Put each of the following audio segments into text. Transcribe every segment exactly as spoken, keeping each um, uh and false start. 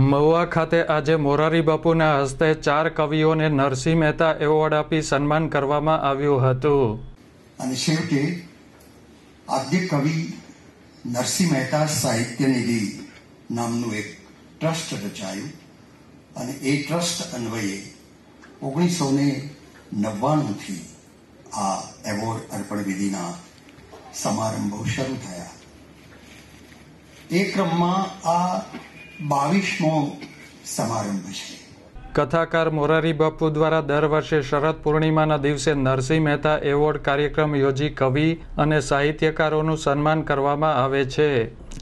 મહુવા ખાતે આજે મોરારી બાપુના હસ્તે ચાર કવિઓને નરસિંહ મહેતા એવોર્ડ આપી સન્માન કરવામાં આવ્યું હતું. અને છેવટે આદ્ય કવિ નરસિંહ મહેતા સાહિત્ય નિધિ નામનું એક ટ્રસ્ટ રચાયું અને એ ટ્રસ્ટ અન્વયે ઓગણીસો ને નવ્વાણું થી આ એવોર્ડ અર્પણ વિધિના સમારંભો શરૂ થયા. એ ક્રમમાં આ બાવીસમો સમારંભ છે. કથાકાર મોરારી બાપુ દ્વારા દર વર્ષે શરદ પૂર્ણિમાના દિવસે નરસિંહ મહેતા એવોર્ડ કાર્યક્રમ યોજી કવિ અને સાહિત્યકારોનું સન્માન કરવામાં આવે છે.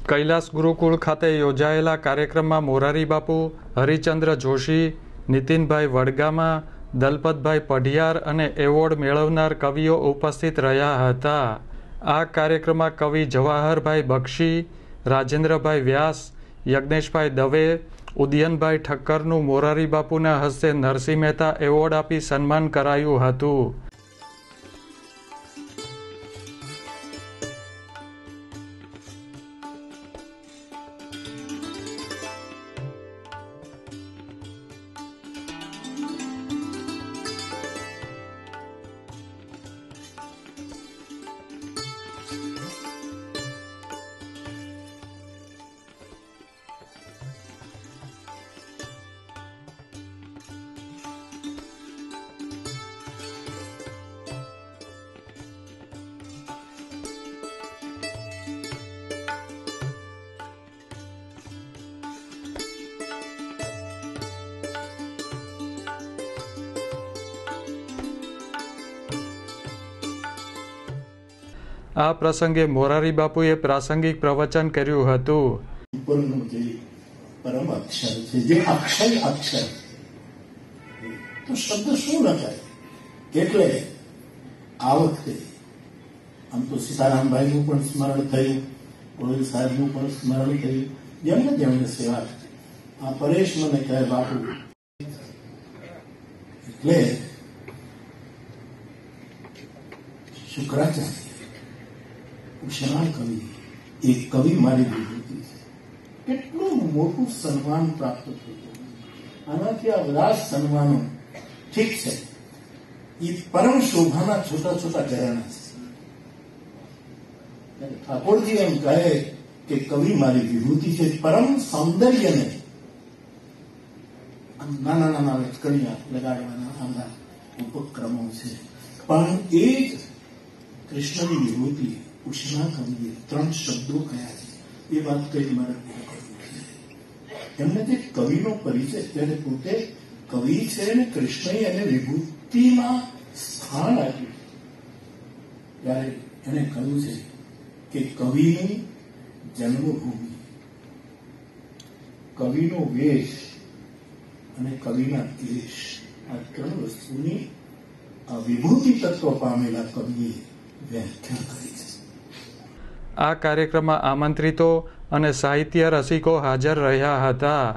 કૈલાશ ગુરુકુળ ખાતે યોજાયેલા કાર્યક્રમમાં મોરારી બાપુ, હરિચંદ્ર જોશી, નીતિનભાઈ વડગામા, દલપતભાઈ પઢિયાર અને એવોર્ડ મેળવનાર કવિઓ ઉપસ્થિત રહ્યા હતા. આ કાર્યક્રમમાં કવિ જવાહરભાઈ બક્ષી, રાજેન્દ્રભાઈ વ્યાસ, યજ્ઞેશભાઈ દવે, ઉદયનભાઈ ઠક્કરનું મોરારી બાપુના હસ્તે નરસિંહ મહેતા એવોર્ડ આપી સન્માન કરાયું હતું. આ પ્રસંગે મોરારી બાપુએ પ્રાસંગિક પ્રવચન કર્યું હતું. પરમ અક્ષર છે જે અક્ષય અક્ષર તો શબ્દ શું લખાય. એટલે આ વખતે આમ તો સીતારામભાઈનું પણ સ્મરણ થયું, કોવિલ સાહેબનું પણ સ્મરણ થયું, જેમને જેમને સેવા આ પરેશ મને કહે બાપુ. એટલે શુક્રાચાર્ય कवि एक कवि मारी मोटू सन्मान प्राप्त सन्मान ठीक है. ये परम शोभा छोटा छोटा गहना ठाकुर जी एम कहे कि कवि मारी विभूति से परम सौंदर्य ने नाना नाना लटकणिया लगाड़वाना उपक्रमों से पर एक कृष्ण की विभूति उष्मा कविए त्रण शब्दों कया है. ये बात कई मार एमने कवि नो परिचय त्यारे पोते कवि छे ने कृष्णई अने विभूति में स्थान आप्युं त्यारे एने कह्युं छे के कविनी जन्मभूमि कविनो वेश अने कविना देश आ त्रण वस्तुनी विभूति तत्व पामेला कविए व्याख्या करी छे. આ કાર્યક્રમમાં આમંત્રિતો અને સાહિત્ય રસિકો હાજર રહ્યા હતા.